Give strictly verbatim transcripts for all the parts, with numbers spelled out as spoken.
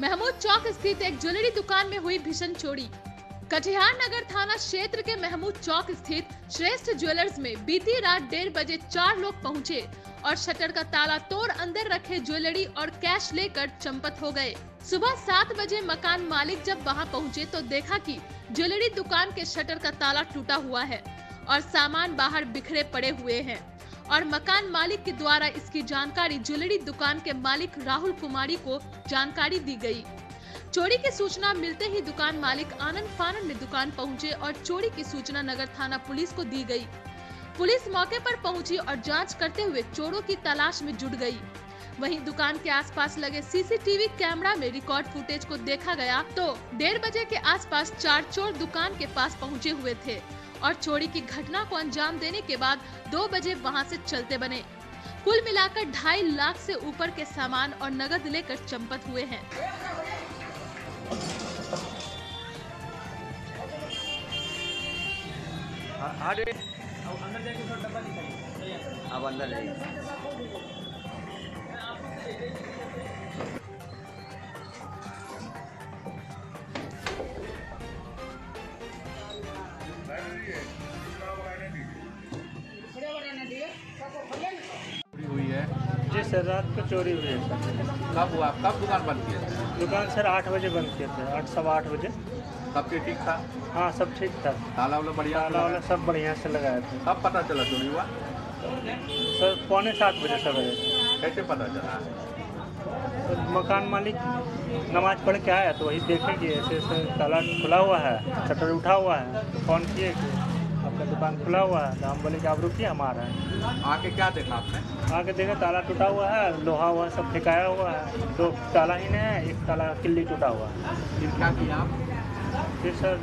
महमूद चौक स्थित एक ज्वेलरी दुकान में हुई भीषण चोरी। कटिहार नगर थाना क्षेत्र के महमूद चौक स्थित श्रेष्ठ ज्वेलर्स में बीती रात डेढ़ बजे चार लोग पहुंचे और शटर का ताला तोड़ अंदर रखे ज्वेलरी और कैश लेकर चंपत हो गए। सुबह सात बजे मकान मालिक जब वहां पहुंचे तो देखा कि ज्वेलरी दुकान के शटर का ताला टूटा हुआ है और सामान बाहर बिखरे पड़े हुए हैं और मकान मालिक के द्वारा इसकी जानकारी ज्वेलरी दुकान के मालिक राहुल कुमारी को जानकारी दी गई। चोरी की सूचना मिलते ही दुकान मालिक आनंद फानंद ने दुकान पहुंचे और चोरी की सूचना नगर थाना पुलिस को दी गई। पुलिस मौके पर पहुंची और जांच करते हुए चोरों की तलाश में जुट गई। वहीं दुकान के आसपास लगे सीसीटीवी कैमरा में रिकॉर्ड फुटेज को देखा गया तो डेढ़ बजे के आसपास चार चोर दुकान के पास पहुँचे हुए थे और चोरी की घटना को अंजाम देने के बाद दो बजे वहां से चलते बने। कुल मिलाकर ढाई लाख से ऊपर के सामान और नगद लेकर चंपत हुए हैं। अब अंदर जाइए। हुई है जी सर, रात को चोरी हुई है सर। कब हुआ? कब दुकान बंद किया था? दुकान सर आठ बजे बंद किए थे, आठ सवा आठ बजे। सब ठीक था? हाँ सब ठीक था, ताला वाला बढ़िया, ताला वाला सब बढ़िया से लगाया था। कब पता चला चोरी हुआ? सर पौने सात बजे सर बजे। कैसे पता चला? तो मकान मालिक नमाज पढ़ के आया तो वही देखेंगे ऐसे ऐसे ताला खुला हुआ है, शटर उठा हुआ है, तो फोन किए आपका दुकान खुला हुआ है, तो हम बोले कि आप रुकिए हम आ रहे हैं। आके क्या देखा आपने? आके देखा ताला टूटा हुआ है, लोहा हुआ सब फेंकाया हुआ है, दो ताला ही नहीं है, एक ताला किल्ली टूटा हुआ है। फिर क्या किया आप? फिर सर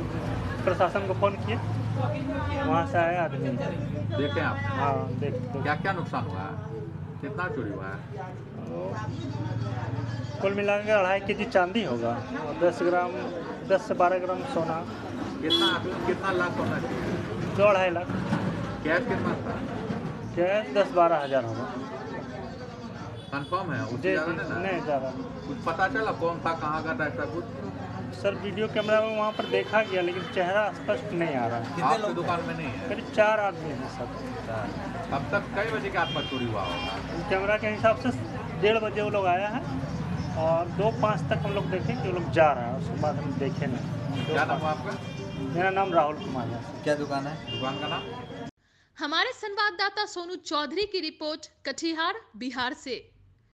प्रशासन को फ़ोन किए, वहाँ से आया आदमी। देखें आप? हाँ देख। क्या क्या नुकसान हुआ है? कितना चोरी हुआ है? कुल मिला के अढ़ाई के जी चांदी होगा, दस ग्राम दस से बारह ग्राम सोना। कितना कितना लाख होना चाहिए? दो अढ़ाई लाख। कैश कितना था? कैश दस बारह हज़ार होगा। कंफर्म है? उससे नहीं ज़्यादा कुछ पता चला कौन था, कहाँ का था ऐसा कुछ? सर वीडियो कैमरा में वहाँ पर देखा गया लेकिन चेहरा स्पष्ट नहीं आ रहा। कितने लोग दुकान में नहीं है? करीब चार आदमी हैं सर। अब तक कई बजे के आसपास चोरी हुआ होगा? कैमरा के हिसाब से डेढ़ बजे वो लोग आया है और दो पाँच तक हम लोग देखें कि वो लोग जा रहा है, उसके बाद हम देखें नहीं। क्या नाम है आपका? मेरा नाम राहुल कुमारी है। क्या दुकान है? दुकान का नाम? हमारे संवाददाता सोनू चौधरी की रिपोर्ट, कटिहार बिहार से।